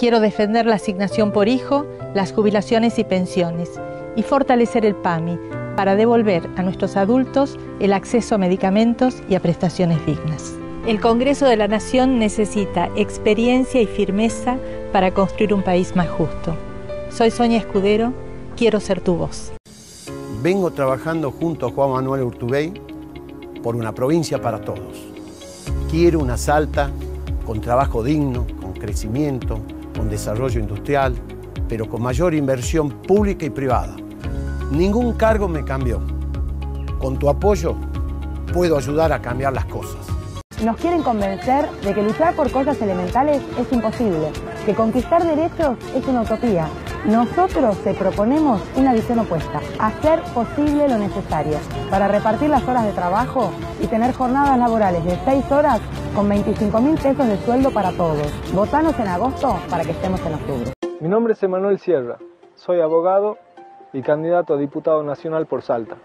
Quiero defender la asignación por hijo, las jubilaciones y pensiones y fortalecer el PAMI para devolver a nuestros adultos el acceso a medicamentos y a prestaciones dignas. El Congreso de la Nación necesita experiencia y firmeza para construir un país más justo. Soy Sonia Escudero, quiero ser tu voz. Vengo trabajando junto a Juan Manuel Urtubey por una provincia para todos. Quiero una Salta con trabajo digno, con crecimiento, con desarrollo industrial, pero con mayor inversión pública y privada. Ningún cargo me cambió. Con tu apoyo puedo ayudar a cambiar las cosas. Nos quieren convencer de que luchar por cosas elementales es imposible, que conquistar derechos es una utopía. Nosotros te proponemos una visión opuesta, hacer posible lo necesario para repartir las horas de trabajo y tener jornadas laborales de 6 horas con 25.000 pesos de sueldo para todos. Votanos en agosto para que estemos en octubre. Mi nombre es Emanuel Sierra, soy abogado y candidato a diputado nacional por Salta.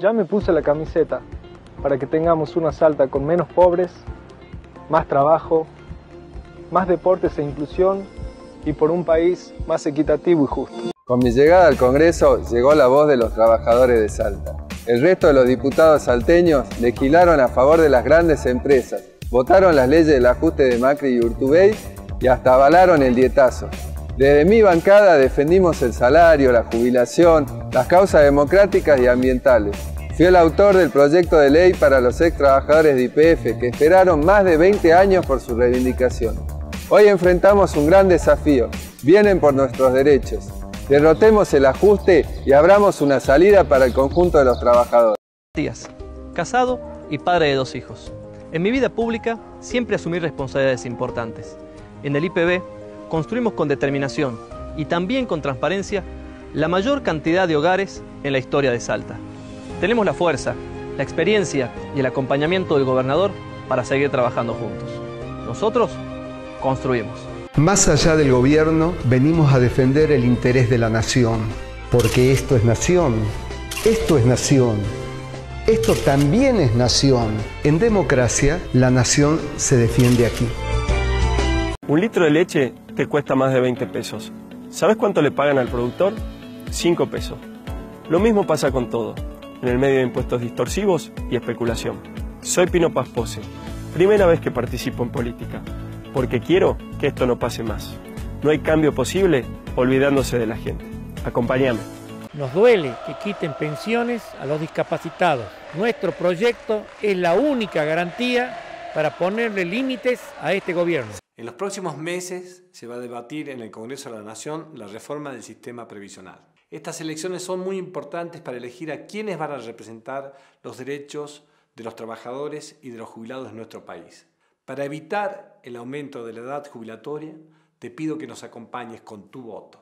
Ya me puse la camiseta para que tengamos una Salta con menos pobres, más trabajo, más deportes e inclusión, y por un país más equitativo y justo. Con mi llegada al Congreso llegó la voz de los trabajadores de Salta. El resto de los diputados salteños legislaron a favor de las grandes empresas, votaron las leyes del ajuste de Macri y Urtubey y hasta avalaron el dietazo. Desde mi bancada defendimos el salario, la jubilación, las causas democráticas y ambientales. Fui el autor del proyecto de ley para los ex trabajadores de YPF que esperaron más de 20 años por su reivindicación. Hoy enfrentamos un gran desafío, vienen por nuestros derechos. Derrotemos el ajuste y abramos una salida para el conjunto de los trabajadores. Casado y padre de 2 hijos. En mi vida pública siempre asumí responsabilidades importantes. En el IPB construimos con determinación y también con transparencia la mayor cantidad de hogares en la historia de Salta. Tenemos la fuerza, la experiencia y el acompañamiento del gobernador para seguir trabajando juntos. Nosotros construimos. Más allá del gobierno, venimos a defender el interés de la nación, porque esto es nación, esto es nación, esto también es nación. En democracia, la nación se defiende aquí. Un litro de leche te cuesta más de 20 pesos. ¿Sabes cuánto le pagan al productor? 5 pesos. Lo mismo pasa con todo, en el medio de impuestos distorsivos y especulación. Soy Pino Paz Posse, primera vez que participo en política, porque quiero que esto no pase más. No hay cambio posible olvidándose de la gente. Acompáñame. Nos duele que quiten pensiones a los discapacitados. Nuestro proyecto es la única garantía para ponerle límites a este gobierno. En los próximos meses se va a debatir en el Congreso de la Nación la reforma del sistema previsional. Estas elecciones son muy importantes para elegir a quienes van a representar los derechos de los trabajadores y de los jubilados en nuestro país. Para evitar el aumento de la edad jubilatoria, te pido que nos acompañes con tu voto.